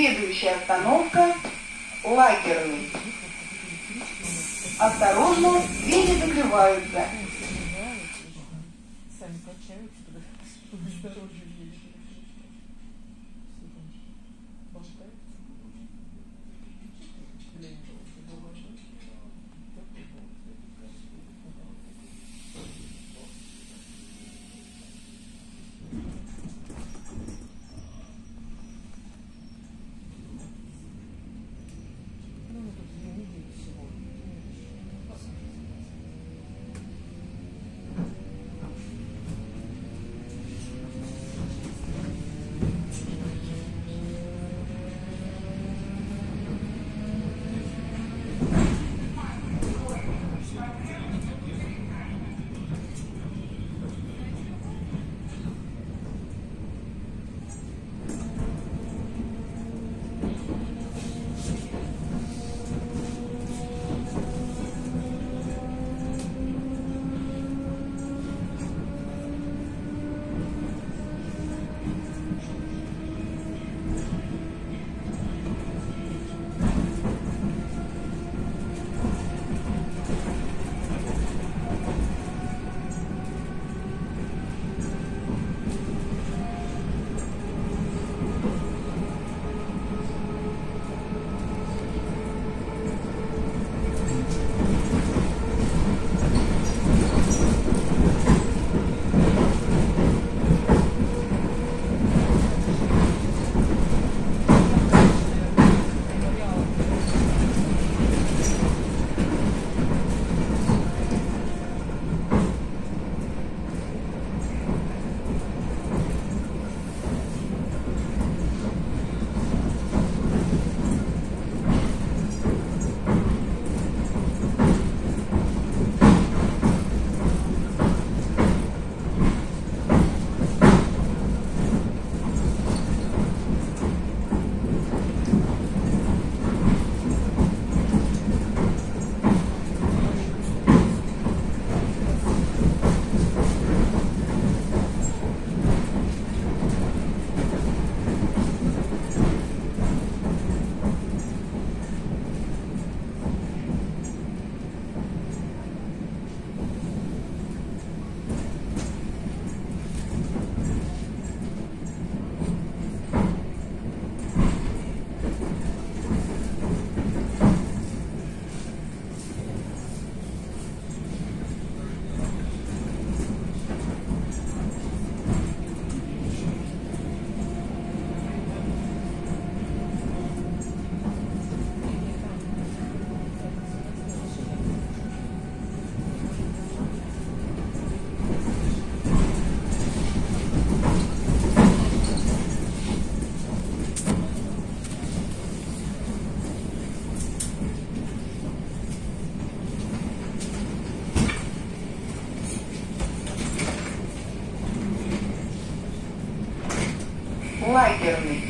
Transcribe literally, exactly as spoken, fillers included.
Следующая остановка – Лагерный. Осторожно, двери закрываются. Лагерный.